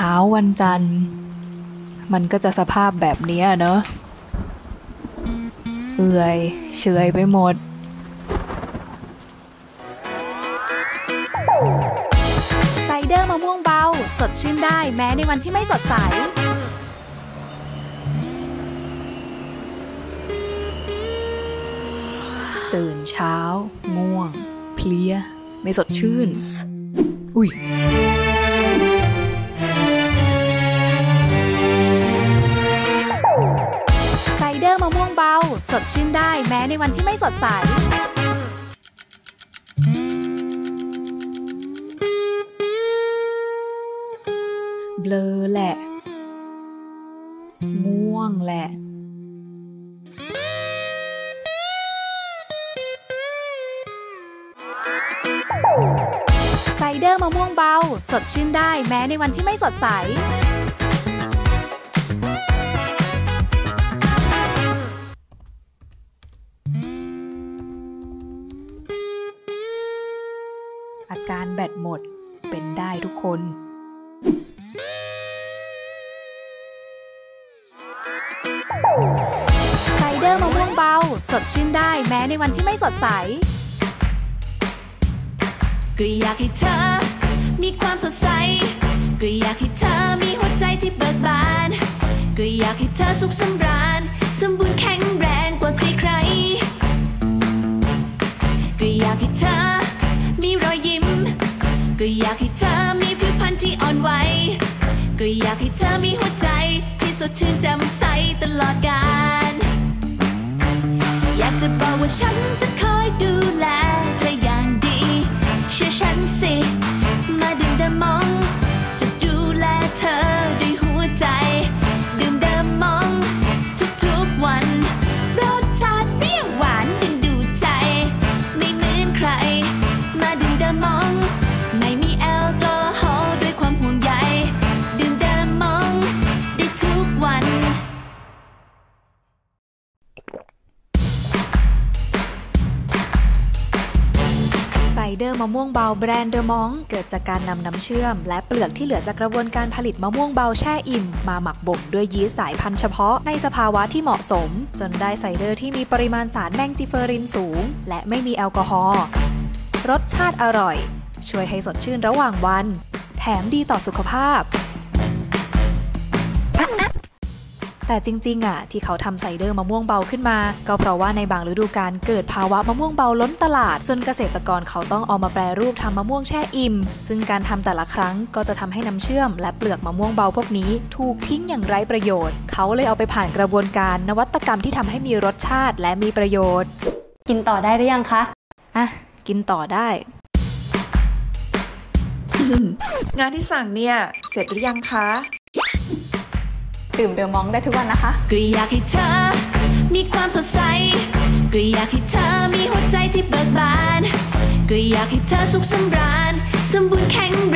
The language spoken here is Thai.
ช้าวันจันทร์มันก็จะสภาพแบบนี้เนอะเอื่อยเฉยไปหมดไซเดอร์มะม่วงเบาสดชื่นได้แม้ในวันที่ไม่สดใสตื่นเช้าง่วงเพลียไม่สดชื่นอุ้ยไซเดอร์มะม่วงเบาสดชื่นได้แม้ในวันที่ไม่สดใสเบลอแหละง่วงแหละไซเดอร์มะม่วงเบาสดชื่นได้แม้ในวันที่ไม่สดใสอาการแบตหมดเป็นได้ทุกคนไซเดอร์มะม่วงเบาสดชื่นได้แม้ในวันที่ไม่สดใสก็อยากให้เธอมีความสดใสก็อยากให้เธอมีหัวใจที่เบิกบานก็อยากให้เธอสุขสำราญสมบูรณ์แข็งแรงกว่าใครๆก็อยากให้เธอมีรอยยิ้มก็อยากให้เธอมีผิวพรรณที่อ่อนไหวก็อยากให้เธอมีหัวใจที่สดชื่นแจ่มใสตลอดกาลอยากจะบอกว่าฉันจะคอยดูแลเธออย่างดีเชื่อฉันสิมาดื่มเดมองจะดูแลเธอด้วยหัวใจดื่มเดมองทุกๆวันรสชาติเปรี้ยวหวานดึงดูดใจไม่เหมือนใครมาดื่มเดมองไม่มีแอลกอฮอล์ด้วยความห่วงใยดื่มเดมองได้ทุกวันไซเดอร์มะม่วงเบาแบรนด์เดอมองเกิดจากการนำน้ำเชื่อมและเปลือกที่เหลือจากกระบวนการผลิตมะม่วงเบาแช่อิ่มมาหมักบ่มด้วยยีสต์สายพันธุ์เฉพาะในสภาวะที่เหมาะสมจนได้ไซเดอร์ที่มีปริมาณสารแมงจิเฟอรินสูงและไม่มีแอลกอฮอล์รสชาติอร่อยช่วยให้สดชื่นระหว่างวันแถมดีต่อสุขภาพแต่จริงๆที่เขาทำไซเดอร์มะม่วงเบาขึ้นมาก็เพราะว่าในบางฤดูกาลเกิดภาวะมะม่วงเบาล้นตลาดจนเกษตรกรเขาต้องเอามาแปรรูปทำมะม่วงแช่อิ่มซึ่งการทำแต่ละครั้งก็จะทำให้น้ำเชื่อมและเปลือกมะม่วงเบาพวกนี้ถูกทิ้งอย่างไร้ประโยชน์เขาเลยเอาไปผ่านกระบวนการนวัตกรรมที่ทำให้มีรสชาติและมีประโยชน์กินต่อได้หรือยังคะกินต่อได้ งานที่สั่งเนี่ยเสร็จหรือยังคะดื่มเดอมองได้ทุกวันนะคะก็อยากให้เธอมีความสดใสก็อยากให้เธอมีหัวใจที่เบิกบานก็อยากให้เธอสุขสำราญสมบูรณ์แข็งแรง